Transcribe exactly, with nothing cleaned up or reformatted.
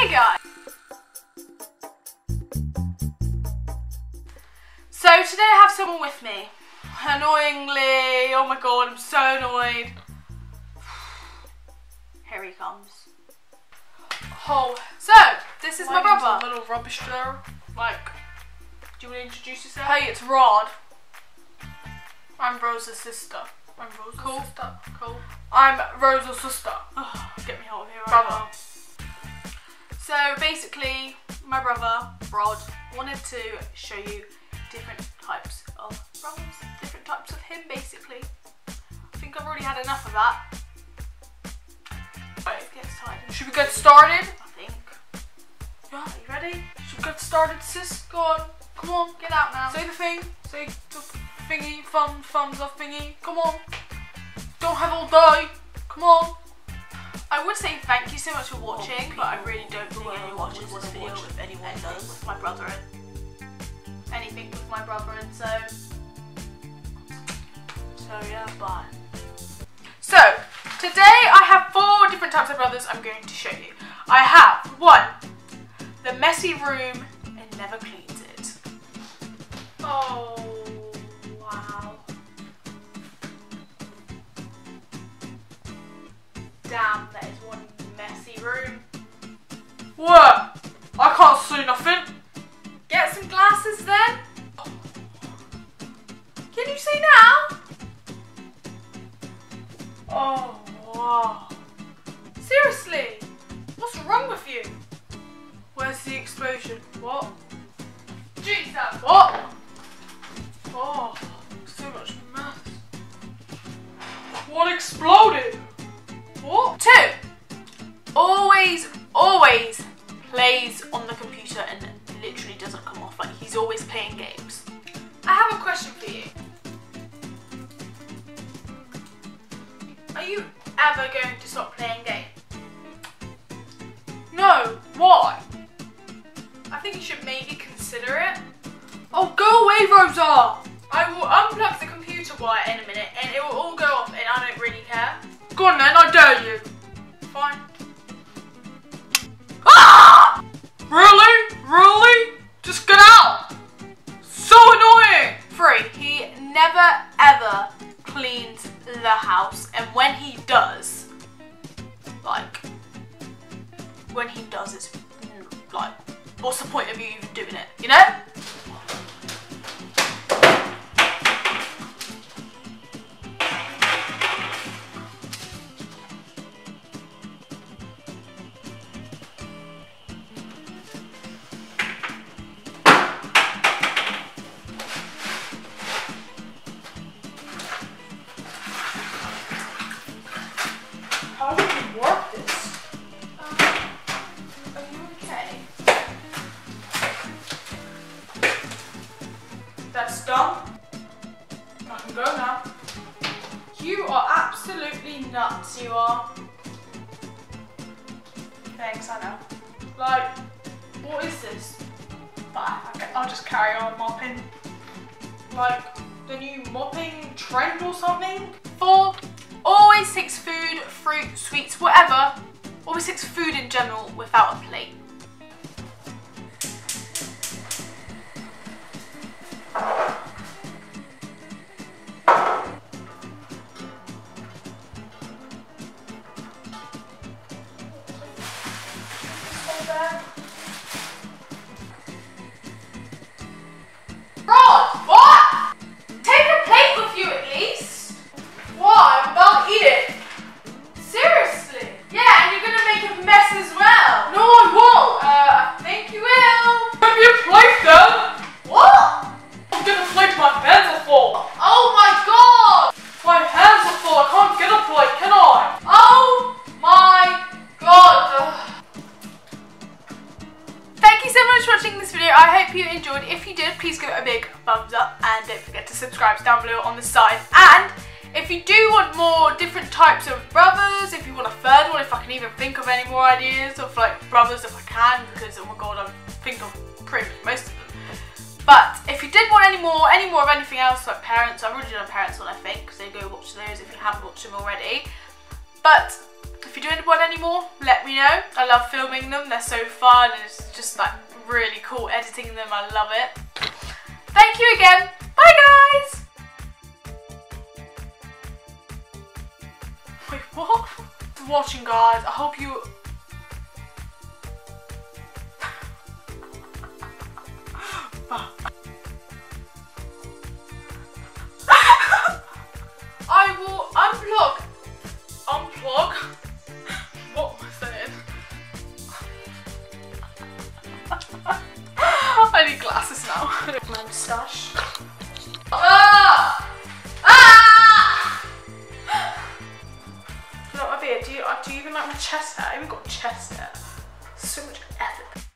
Hey guys! So today I have someone with me. Annoyingly, oh my god, I'm so annoyed. Here he comes. Oh, so this is my, my brother. A little rubbish thrower. Like, do you want to introduce yourself? Hey, it's Rod. I'm Rosa's sister. I'm Rosa's cool. sister. Cool. I'm Rosa's sister. Oh, get me out of here, right brother. Now. So basically, my brother Rod wanted to show you different types of brothers, different types of him. Basically, I think I've already had enough of that. Right, let's get started. Should we get started? I think. Yeah. Are you ready? Should we get started, sis? Go on. Come on, get out now. Say the thing. Say the thingy. Thumb, thumbs off thingy. Come on. Don't have all day. Come on. I would say thank you so much for watching, but I really don't think anyone watches this video if anyone does with my brother and anything with my brother and so. So yeah, bye. So today I have four different types of brothers I'm going to show you. I have one, the messy room and never cleans it. Oh wow. Damn, that is one messy room. What? I can't see nothing. Get some glasses then. Can you see now? Oh, wow. Seriously? What's wrong with you? Where's the explosion? What? Jesus. What? Oh, so much mess. What exploded? What? Two, always, always plays on the computer and literally doesn't come off. Like, he's always playing games. I have a question for you. Are you ever going to stop playing games? No, why? I think you should maybe consider it. Oh, go away, Rosa! I will unplug the computer wire in a minute and it will all go off and I don't really care. Go on then, I dare you. Fine. Ah! Really? Really? Just get out! So annoying! Three, he never ever cleans the house, and when he does, like, when he does, it's like, what's the point of you even doing it, you know? That's done. I can go now. You are absolutely nuts, you are. Thanks, I know. Like, what is this? But I'll just carry on mopping. Like, the new mopping trend or something? Four, always takes food, fruit, sweets, whatever. Always takes food in general without a plate. I hope you enjoyed. If you did, please give it a big thumbs up and don't forget to subscribe down below on the side. And if you do want more different types of brothers, if you want a third one, if I can even think of any more ideas of like brothers if I can, because oh my god, I think of pretty most of them. But if you did want any more, any more of anything else like parents, I've already done a parents one I think, so go watch those if you haven't watched them already. But If you do want any more, let me know. I love filming them, they're so fun and it's just like really cool editing them, I love it. Thank you again, bye guys! Wait, what? For watching guys, I hope you... I will unplug, unplug, what was that? I need glasses now. My moustache. Ah! Ah! Look at my beard, do you, do you even like my chest hair? I even got chest hair. So much effort.